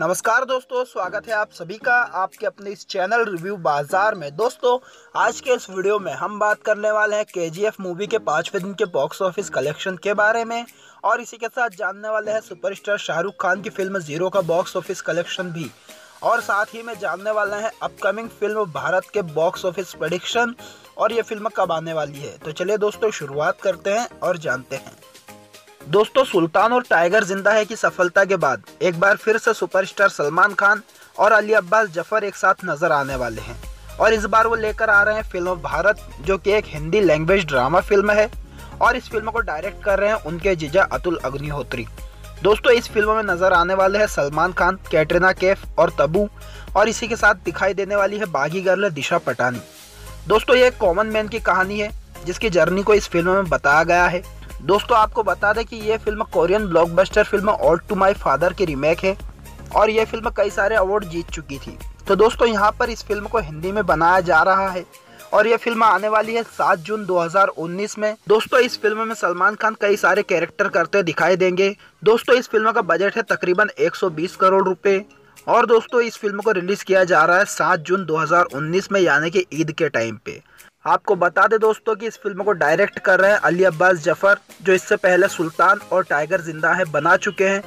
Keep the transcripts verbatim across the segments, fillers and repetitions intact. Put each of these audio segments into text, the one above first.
नमस्कार दोस्तों, स्वागत है आप सभी का आपके अपने इस चैनल रिव्यू बाजार में। दोस्तों आज के इस वीडियो में हम बात करने वाले हैं केजीएफ मूवी के पाँचवें दिन के बॉक्स ऑफिस कलेक्शन के बारे में और इसी के साथ जानने वाले हैं सुपरस्टार शाहरुख खान की फिल्म जीरो का बॉक्स ऑफिस कलेक्शन भी, और साथ ही में जानने वाले हैं अपकमिंग फिल्म भारत के बॉक्स ऑफिस प्रेडिक्शन और ये फिल्म कब आने वाली है। तो चलिए दोस्तों शुरुआत करते हैं और जानते हैं। दोस्तों सुल्तान और टाइगर जिंदा है की सफलता के बाद एक बार फिर से सुपरस्टार सलमान खान और अली अब्बास जफर एक साथ नजर आने वाले हैं और इस बार वो लेकर आ रहे हैं फिल्म भारत, जो कि एक हिंदी लैंग्वेज ड्रामा फिल्म है और इस फिल्म को डायरेक्ट कर रहे हैं उनके जीजा अतुल अग्निहोत्री। दोस्तों इस फिल्म में नजर आने वाले हैं सलमान खान, कैटरीना कैफ और तबू, और इसी के साथ दिखाई देने वाली है बागी गर्ल दिशा पटानी। दोस्तों ये एक कॉमन मैन की कहानी है जिसकी जर्नी को इस फिल्म में बताया गया है। दोस्तों आपको बता दें कि ये film Korean blockbuster film All to my father की रीमेक है और ये फिल्म कई सारे अवार्ड जीत चुकी थी। तो दोस्तों यहाँ पर इस फिल्म को हिंदी में बनाया जा रहा है और ये फिल्म आने वाली है सात जून दो हज़ार उन्नीस में। दोस्तों इस फिल्म में सलमान खान कई सारे कैरेक्टर करते दिखाई देंगे। दोस्तों इस फिल्म का बजट है तकरीबन एक सौ बीस करोड़ रुपए और दोस्तों इस फिल्म को रिलीज किया जा रहा है सात जून दो हज़ार उन्नीस में, यानी कि ईद के टाइम पे। आपको बता दें दोस्तों कि इस फिल्म को डायरेक्ट कर रहे हैं अली अब्बास जफर, जो इससे पहले सुल्तान और टाइगर जिंदा है बना चुके हैं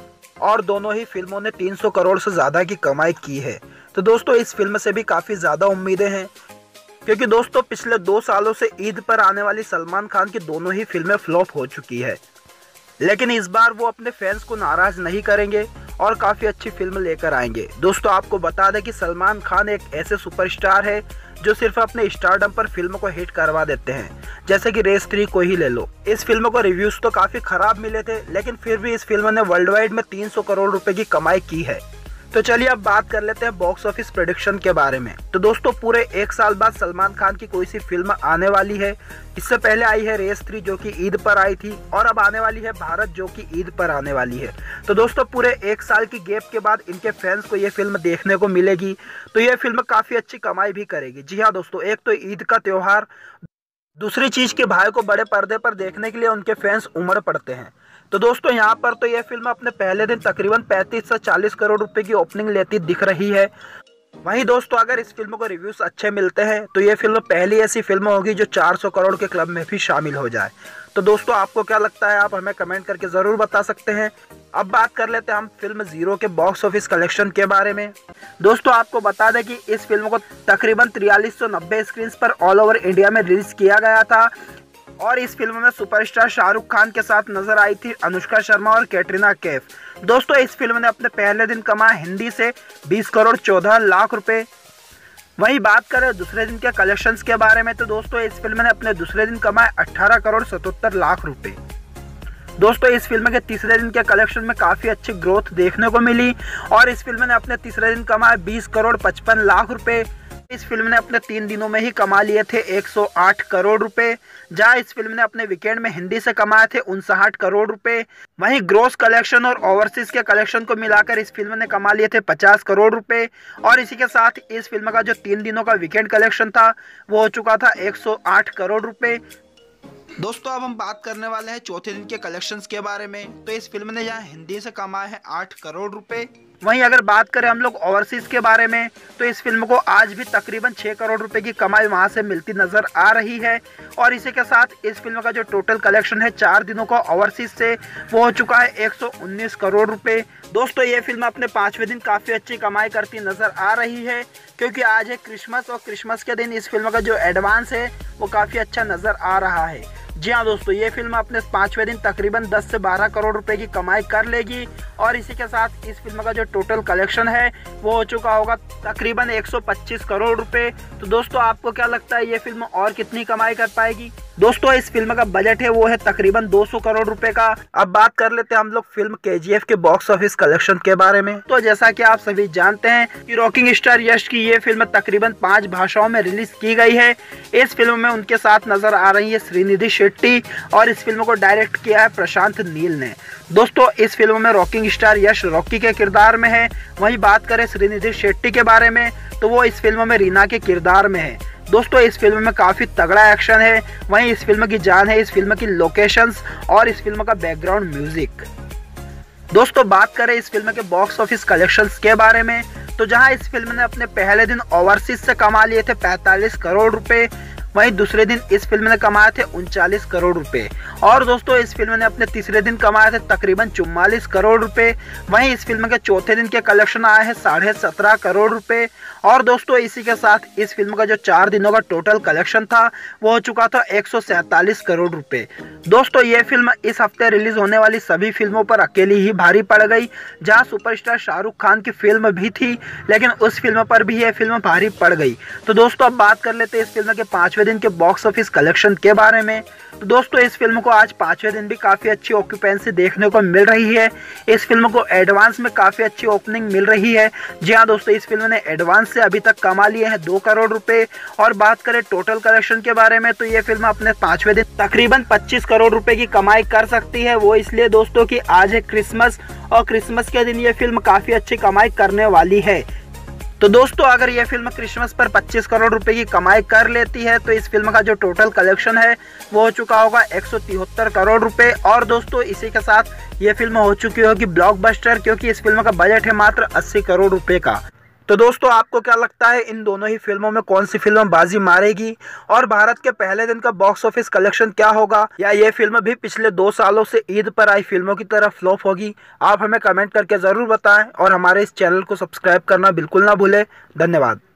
और दोनों ही फिल्मों ने तीन सौ करोड़ से ज़्यादा की कमाई की है। तो दोस्तों इस फिल्म से भी काफ़ी ज़्यादा उम्मीदें हैं क्योंकि दोस्तों पिछले दो सालों से ईद पर आने वाली सलमान खान की दोनों ही फिल्में फ्लॉप हो चुकी है, लेकिन इस बार वो अपने फैंस को नाराज़ नहीं करेंगे और काफ़ी अच्छी फिल्म लेकर आएंगे। दोस्तों आपको बता दें कि सलमान खान एक ऐसे सुपरस्टार है जो सिर्फ अपने स्टारडम पर फिल्म को हिट करवा देते हैं, जैसे कि रेस थ्री को ही ले लो। इस फिल्म को रिव्यूज़ तो काफ़ी ख़राब मिले थे, लेकिन फिर भी इस फिल्म ने वर्ल्ड वाइड में तीन सौ करोड़ रुपए की कमाई की है। तो चलिए अब बात कर लेते हैं बॉक्स ऑफिस प्रेडिक्शन के बारे में। तो दोस्तों पूरे एक साल बाद सलमान खान की कोई सी फिल्म आने वाली है। इससे पहले आई है रेस थ्री जो कि ईद पर आई थी और अब आने वाली है भारत जो कि ईद पर आने वाली है। तो दोस्तों पूरे एक साल की गैप के बाद इनके फैंस को ये फिल्म देखने को मिलेगी, तो ये फिल्म काफ़ी अच्छी कमाई भी करेगी। जी हाँ दोस्तों, एक तो ईद का त्यौहार, दूसरी चीज़ कि भाई को बड़े पर्दे पर देखने के लिए उनके फैंस उमड़ पड़ते हैं। तो दोस्तों यहाँ पर तो यह फिल्म अपने पहले दिन तकरीबन पैंतीस से चालीस करोड़ रुपए की ओपनिंग लेती दिख रही है। वहीं दोस्तों अगर इस फिल्म को रिव्यूज अच्छे मिलते हैं तो यह फिल्म पहली ऐसी फिल्म होगी जो चार सौ करोड़ के क्लब में भी शामिल हो जाए। तो दोस्तों आपको क्या लगता है, आप हमें कमेंट करके ज़रूर बता सकते हैं। अब बात कर लेते हैं हम फिल्म जीरो के बॉक्स ऑफिस कलेक्शन के बारे में। दोस्तों आपको बता दें कि इस फिल्म को तकरीबन तिरालीस सौ नब्बे स्क्रीन्स पर ऑल ओवर इंडिया में रिलीज किया गया था और इस फिल्म में सुपरस्टार शाहरुख खान के साथ नजर आई थी अनुष्का शर्मा और कैटरीना कैफ। दोस्तों इस फिल्म ने अपने पहले दिन कमाए हिंदी से बीस करोड़ चौदह लाख रुपए। वहीं बात करें दूसरे दिन के कलेक्शंस के बारे में तो दोस्तों इस फिल्म ने अपने दूसरे दिन कमाए अठारह करोड़ सतहत्तर लाख रुपए। दोस्तों इस फिल्म के तीसरे दिन के कलेक्शन में काफ़ी अच्छी ग्रोथ देखने को मिली और इस फिल्म ने अपने तीसरे दिन कमाए बीस करोड़ पचपन लाख रुपये। इस फिल्म ने अपने तीन दिनों में ही कमा लिए थे एक सौ आठ करोड़ रुपए, जहां इस फिल्म ने अपने वीकेंड में हिंदी से कमाए थे उनसठ करोड़ रुपए। वहीं ग्रॉस कलेक्शन और ओवरसीज के कलेक्शन को मिलाकर इस फिल्म ने कमा लिए थे पचास करोड़ रुपए और इसी के साथ इस फिल्म का जो तीन दिनों का वीकेंड कलेक्शन था वो हो चुका था एक सौ आठ करोड़ रुपए। दोस्तों अब हम बात करने वाले हैं चौथे दिन के कलेक्शंस के बारे में। तो इस फिल्म ने यहाँ हिंदी से कमाए हैं आठ करोड़ रुपए। वहीं अगर बात करें हम लोग ओवरसीज के बारे में तो इस फिल्म को आज भी तकरीबन छः करोड़ रुपए की कमाई वहां से मिलती नज़र आ रही है और इसी के साथ इस फिल्म का जो टोटल कलेक्शन है चार दिनों का ओवरसीज से वो हो चुका है एक सौ उन्नीस करोड़ रुपए। दोस्तों ये फिल्म अपने पाँचवें दिन काफ़ी अच्छी कमाई करती नज़र आ रही है क्योंकि आज है क्रिसमस और क्रिसमस के दिन इस फिल्म का जो एडवांस है वो काफ़ी अच्छा नज़र आ रहा है। जी हाँ दोस्तों, ये फिल्म अपने पाँचवें दिन तकरीबन दस से बारह करोड़ रुपए की कमाई कर लेगी और इसी के साथ इस फिल्म का जो टोटल कलेक्शन है वो हो चुका होगा तकरीबन एक सौ पच्चीस करोड़ रुपए। तो दोस्तों आपको क्या लगता है ये फिल्म और कितनी कमाई कर पाएगी? दोस्तों इस फिल्म का बजट है वो है तकरीबन दो सौ करोड़ रुपए का। अब बात कर लेते हैं हम लोग फिल्म केजीएफ के बॉक्स ऑफिस कलेक्शन के बारे में। तो जैसा कि आप सभी जानते हैं कि रॉकिंग स्टार यश की ये फिल्म तकरीबन पांच भाषाओं में रिलीज की गई है। इस फिल्म में उनके साथ नजर आ रही है श्रीनिधि शेट्टी और इस फिल्म को डायरेक्ट किया है प्रशांत नील ने। दोस्तों इस फिल्म में रॉकिंग स्टार यश रॉकी के किरदार में है। वहीं बात करें श्रीनिधि शेट्टी के बारे में तो वो इस फिल्म में रीना के किरदार में है। दोस्तों इस फिल्म में काफ़ी तगड़ा एक्शन है। वहीं इस फिल्म की जान है इस फिल्म की लोकेशंस और इस फिल्म का बैकग्राउंड म्यूजिक। दोस्तों बात करें इस फिल्म के बॉक्स ऑफिस कलेक्शंस के बारे में, तो जहां इस फिल्म ने अपने पहले दिन ओवरसीज से कमा लिए थे पैंतालीस करोड़ रुपए, वहीं दूसरे दिन इस फिल्म ने कमाए थे उनचालीस करोड़ रुपए। और दोस्तों इस फिल्म ने अपने तीसरे दिन कमाए थे तकरीबन चौवालीस करोड़ रुपए, वहीं इस फिल्म के चौथे दिन के कलेक्शन आए हैं साढ़े सत्रह करोड़ रुपए। और दोस्तों इसी के साथ इस फिल्म का जो चार दिनों का टोटल कलेक्शन था वो हो चुका था एक सौ सैंतालीस करोड़ रुपए। दोस्तों ये फिल्म इस हफ्ते रिलीज होने वाली सभी फिल्मों पर अकेली ही भारी पड़ गई, जहाँ सुपरस्टार शाहरुख खान की फिल्म भी थी लेकिन उस फिल्म पर भी यह फिल्म भारी पड़ गई। तो दोस्तों अब बात कर लेते हैं इस फिल्म के पाँचवें दिन के बॉक्स ऑफिस कलेक्शन के बारे में। तो दोस्तों इस फिल्म को आज पांचवें दिन भी काफी अच्छी ऑक्यूपेंसी देखने को मिल रही है। इस फिल्म को एडवांस में काफी अच्छी ओपनिंग मिल रही है। जी हाँ दोस्तों, इस फिल्म ने एडवांस से अभी तक कमा लिए हैं दो करोड़ रुपए। और बात करें टोटल कलेक्शन के बारे में, तो ये फिल्म अपने पांचवें दिन तकरीबन पच्चीस करोड़ रुपए की कमाई कर सकती है। वो इसलिए दोस्तों की आज है क्रिसमस और क्रिसमस के दिन ये फिल्म काफी अच्छी कमाई करने वाली है। तो दोस्तों अगर यह फिल्म क्रिसमस पर पच्चीस करोड़ रुपए की कमाई कर लेती है तो इस फिल्म का जो टोटल कलेक्शन है वो हो चुका होगा एक सौ तिहत्तर करोड़ रुपए। और दोस्तों इसी के साथ ये फिल्म हो चुकी होगी ब्लॉकबस्टर, क्योंकि इस फिल्म का बजट है मात्र अस्सी करोड़ रुपए का। तो दोस्तों आपको क्या लगता है इन दोनों ही फिल्मों में कौन सी फिल्म बाजी मारेगी और भारत के पहले दिन का बॉक्स ऑफिस कलेक्शन क्या होगा, या ये फिल्म भी पिछले दो सालों से ईद पर आई फिल्मों की तरह फ्लॉप होगी? आप हमें कमेंट करके ज़रूर बताएं और हमारे इस चैनल को सब्सक्राइब करना बिल्कुल ना भूलें। धन्यवाद।